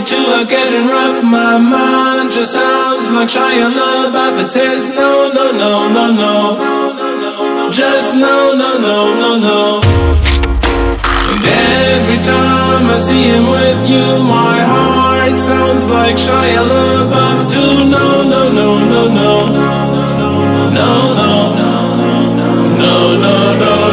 me too are getting rough. My mind just sounds like Shia LaBeouf. It says no, no, no, no, no. Just no, no, no, no, no. And every time I see him with you, my heart sounds like Shia LaBeouf too. No, no, no, no, no. No, no, no, no, no, no.